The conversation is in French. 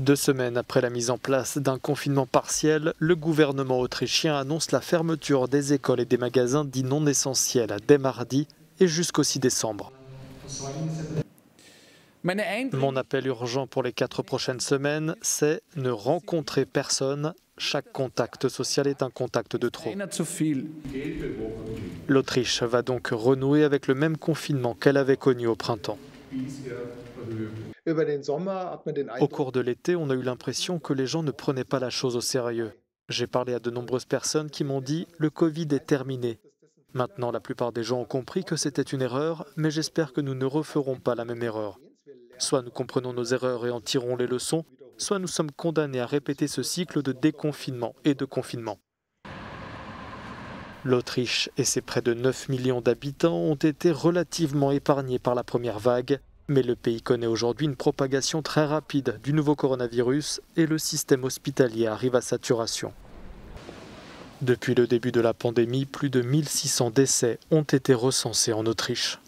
Deux semaines après la mise en place d'un confinement partiel, le gouvernement autrichien annonce la fermeture des écoles et des magasins dits non essentiels dès mardi et jusqu'au 6 décembre. Mon appel urgent pour les 4 prochaines semaines, c'est ne rencontrer personne. Chaque contact social est un contact de trop. L'Autriche va donc renouer avec le même confinement qu'elle avait connu au printemps. Au cours de l'été, on a eu l'impression que les gens ne prenaient pas la chose au sérieux. J'ai parlé à de nombreuses personnes qui m'ont dit « le Covid est terminé ». Maintenant, la plupart des gens ont compris que c'était une erreur, mais j'espère que nous ne referons pas la même erreur. Soit nous comprenons nos erreurs et en tirons les leçons, soit nous sommes condamnés à répéter ce cycle de déconfinement et de confinement. L'Autriche et ses près de 9 millions d'habitants ont été relativement épargnés par la première vague. Mais le pays connaît aujourd'hui une propagation très rapide du nouveau coronavirus et le système hospitalier arrive à saturation. Depuis le début de la pandémie, plus de 1600 décès ont été recensés en Autriche.